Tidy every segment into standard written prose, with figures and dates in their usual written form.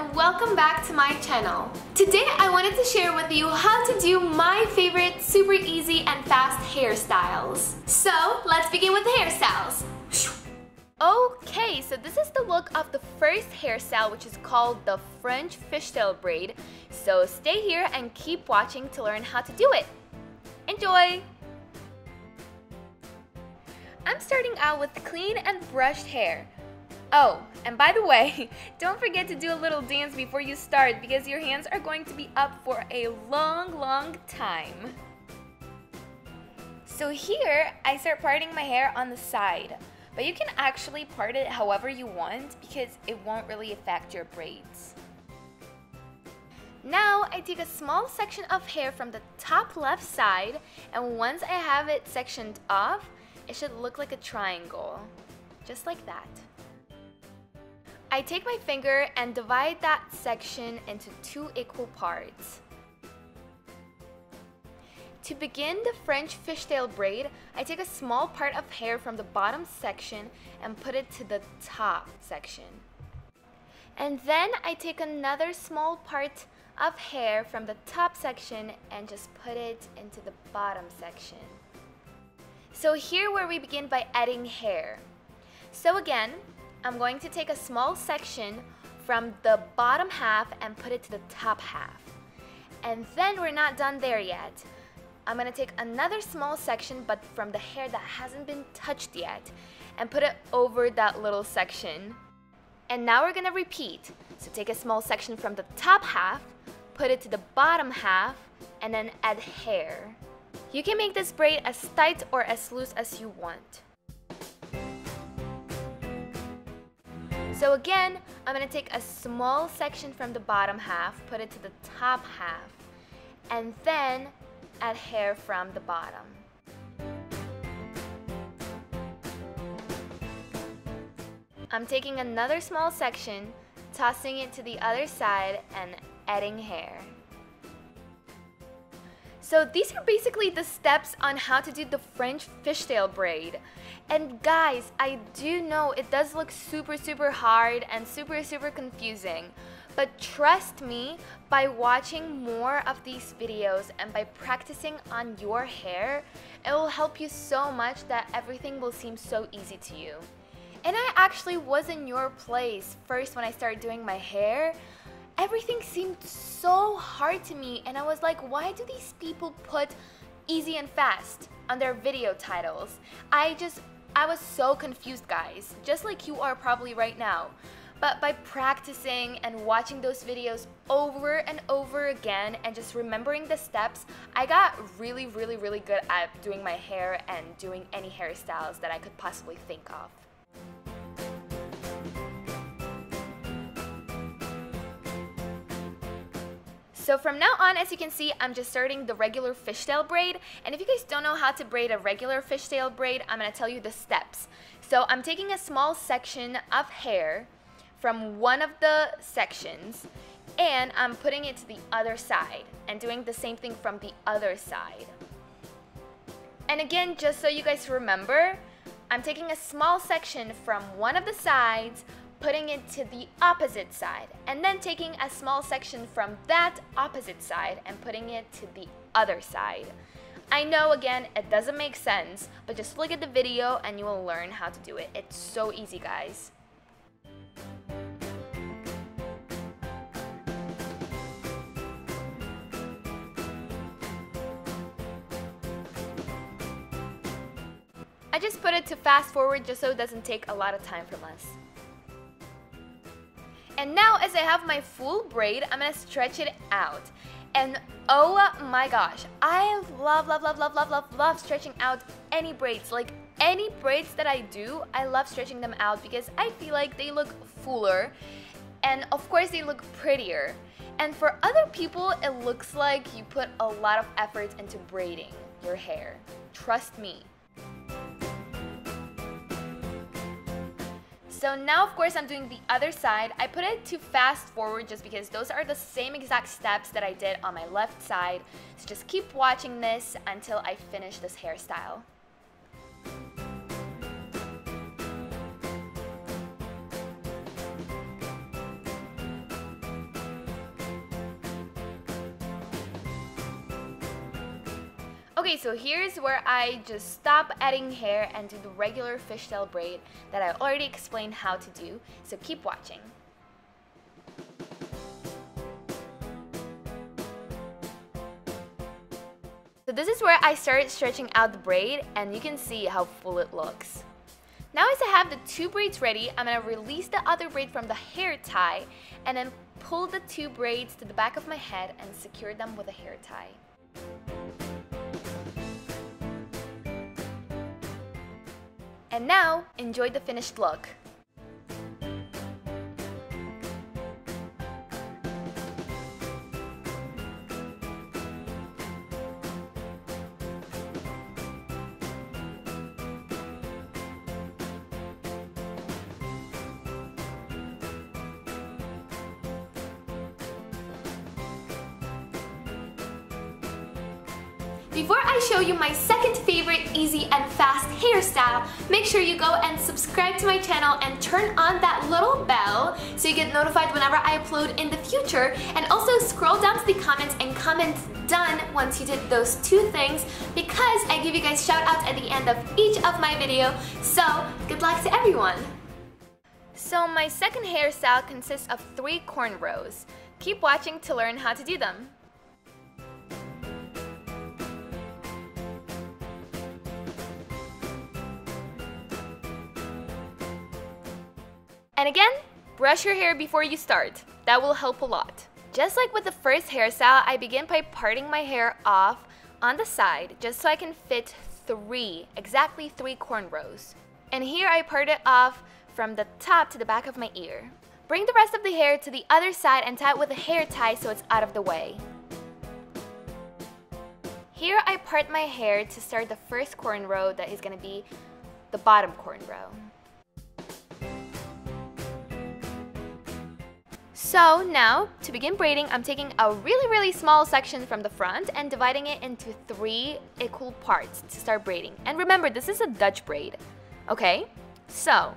and welcome back to my channel. Today I wanted to share with you how to do my favorite super easy and fast hairstyles. So let's begin with the hairstyles. Okay, so this is the look of the first hairstyle, which is called the French fishtail braid. So stay here and keep watching to learn how to do it. Enjoy! I'm starting out with clean and brushed hair. Oh, and by the way, don't forget to do a little dance before you start because your hands are going to be up for a long time. So here, I start parting my hair on the side, but you can actually part it however you want because it won't really affect your braids. Now, I take a small section of hair from the top left side, and once I have it sectioned off, it should look like a triangle, just like that. I take my finger and divide that section into two equal parts. To begin the French fishtail braid, I take a small part of hair from the bottom section and put it to the top section. And then I take another small part of hair from the top section and just put it into the bottom section. So here where we begin by adding hair. So again, I'm going to take a small section from the bottom half and put it to the top half. And then we're not done there yet. I'm going to take another small section but from the hair that hasn't been touched yet and put it over that little section. And now we're going to repeat. So take a small section from the top half, put it to the bottom half, and then add hair. You can make this braid as tight or as loose as you want. So again, I'm going to take a small section from the bottom half, put it to the top half, and then add hair from the bottom. I'm taking another small section, tossing it to the other side, and adding hair. So these are basically the steps on how to do the French fishtail braid. And guys, I do know it does look super hard and super confusing. But trust me, by watching more of these videos and by practicing on your hair, it will help you so much that everything will seem so easy to you. And I actually was in your place first when I started doing my hair. Everything seemed so hard to me and I was like, why do these people put easy and fast on their video titles? I was so confused, guys, just like you are probably right now. But by practicing and watching those videos over and over again and just remembering the steps, I got really good at doing my hair and doing any hairstyles that I could possibly think of. So from now on, as you can see, I'm just starting the regular fishtail braid. And if you guys don't know how to braid a regular fishtail braid, I'm going to tell you the steps. So I'm taking a small section of hair from one of the sections and I'm putting it to the other side and doing the same thing from the other side. And again, just so you guys remember, I'm taking a small section from one of the sides, putting it to the opposite side, and then taking a small section from that opposite side and putting it to the other side. I know, again, it doesn't make sense, but just look at the video and you will learn how to do it. It's so easy, guys. I just put it to fast forward just so it doesn't take a lot of time from us. And now as I have my full braid, I'm gonna stretch it out. And oh my gosh, I love stretching out any braids. Like any braids that I do, I love stretching them out because I feel like they look fuller. And of course they look prettier. And for other people, it looks like you put a lot of effort into braiding your hair. Trust me. So now, of course, I'm doing the other side. I put it to fast forward just because those are the same exact steps that I did on my left side. So just keep watching this until I finish this hairstyle. Okay, so here's where I just stop adding hair and do the regular fishtail braid that I already explained how to do, so keep watching. So this is where I started stretching out the braid, and you can see how full it looks. Now as I have the two braids ready, I'm going to release the other braid from the hair tie and then pull the two braids to the back of my head and secure them with a hair tie. And now, enjoy the finished look. Before I show you my second favorite easy and fast hairstyle, make sure you go and subscribe to my channel and turn on that little bell so you get notified whenever I upload in the future, and also scroll down to the comments and comment done once you did those two things, because I give you guys shout outs at the end of each of my video, so good luck to everyone! So my second hairstyle consists of three cornrows. Keep watching to learn how to do them. And again, brush your hair before you start. That will help a lot. Just like with the first hairstyle, I begin by parting my hair off on the side just so I can fit exactly three cornrows. And here I part it off from the top to the back of my ear. Bring the rest of the hair to the other side and tie it with a hair tie so it's out of the way. Here I part my hair to start the first cornrow that is going to be the bottom cornrow. So now, to begin braiding, I'm taking a really small section from the front and dividing it into three equal parts to start braiding. And remember, this is a Dutch braid, okay? So,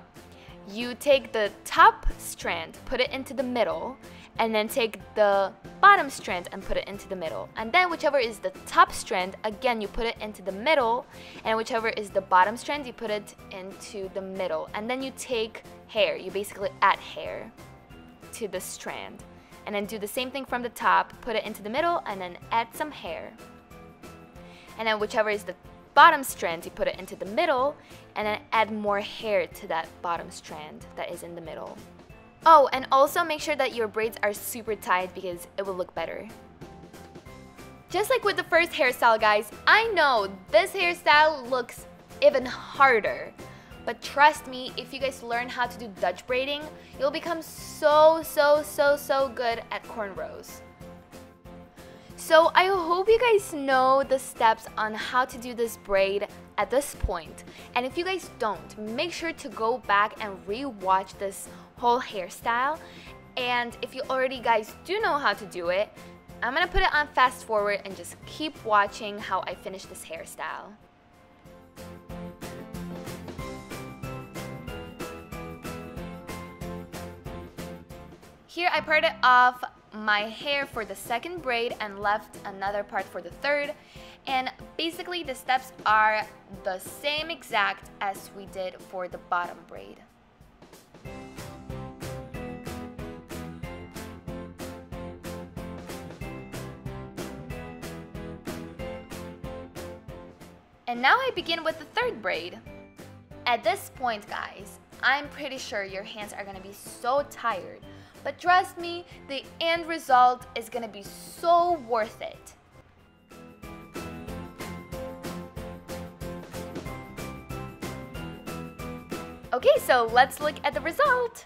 you take the top strand, put it into the middle, and then take the bottom strand and put it into the middle. And then whichever is the top strand, again, you put it into the middle, and whichever is the bottom strand, you put it into the middle. And then you take hair, you basically add hair to the strand, and then do the same thing from the top, put it into the middle, and then add some hair, and then whichever is the bottom strand, you put it into the middle, and then add more hair to that bottom strand that is in the middle. Oh, and also make sure that your braids are super tight because it will look better. Just like with the first hairstyle, guys, I know this hairstyle looks even harder. But trust me, if you guys learn how to do Dutch braiding, you'll become so good at cornrows. So I hope you guys know the steps on how to do this braid at this point. And if you guys don't, make sure to go back and re-watch this whole hairstyle. And if you already guys do know how to do it, I'm gonna put it on fast forward and just keep watching how I finish this hairstyle. Here I parted off my hair for the second braid and left another part for the third. And basically the steps are the same exact as we did for the bottom braid. And now I begin with the third braid. At this point, guys, I'm pretty sure your hands are gonna be so tired. But trust me, the end result is gonna be so worth it. Okay, so let's look at the result.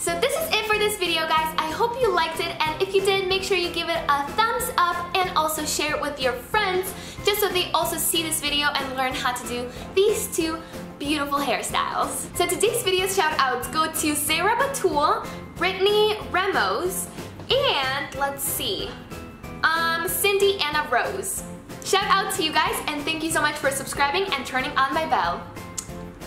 So this is it for this video, guys. I hope you liked it, and if you you did, make sure you give it a thumbs up and also share it with your friends just so they also see this video and learn how to do these two beautiful hairstyles. So today's video's shout outs go to Sarah Batool, Brittany Ramos, and let's see, Cindy Anna Rose. Shout out to you guys and thank you so much for subscribing and turning on my bell.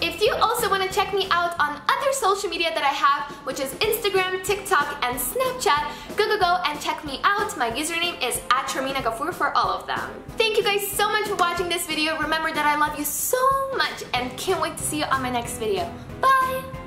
If you also want to check me out on other social media that I have, which is Instagram, TikTok, and Snapchat, go and check me out. My username is @RominaGafur for all of them. Thank you guys so much for watching this video. Remember that I love you so much and can't wait to see you on my next video. Bye!